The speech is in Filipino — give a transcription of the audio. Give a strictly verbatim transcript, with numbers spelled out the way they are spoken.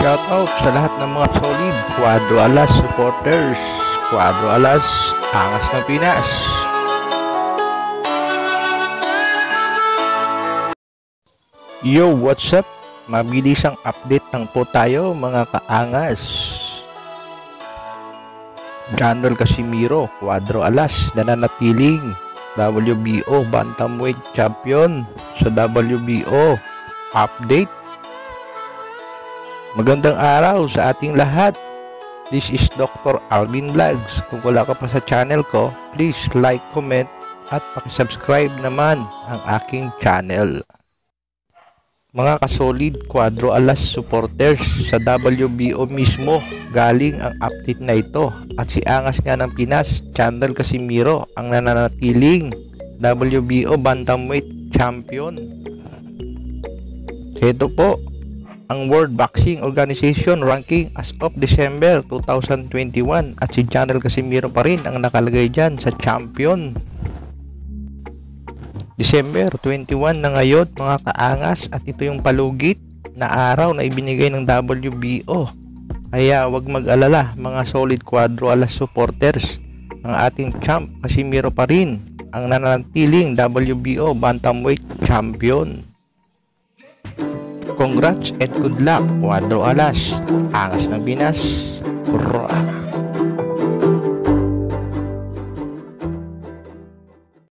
Shoutout sa lahat ng mga solid Quadro Alas supporters. Quadro Alas, angas ng Pinas. Yo, what's up? Mabilis ang update ng po tayo mga kaangas. General Casimero, Quadro Alas, nananatiling W B O bantamweight champion sa W B O. Update. Magandang araw sa ating lahat. This is Doctor Alvin Vlogs. Kung wala ka pa sa channel ko, please like, comment at pakisubscribe naman ang aking channel. Mga kasolid Quadro Alas supporters, sa W B O mismo galing ang update na ito. At si angas nga ng Pinas, Chandler Casimero, ang nananatiling W B O bantamweight champion. Ito po ang World Boxing Organization ranking as of December two thousand twenty-one at si General Casimero pa rin ang nakalagay dyan sa champion. December twenty-one na ngayon mga kaangas at ito yung palugit na araw na ibinigay ng W B O. Kaya wag mag-alala mga solid Quadro Alas supporters, ang ating champ Casimero pa rin ang nananatiling W B O bantamweight champion. Congrats and good luck, Quadro Alas, angas ng Pinas. Roar!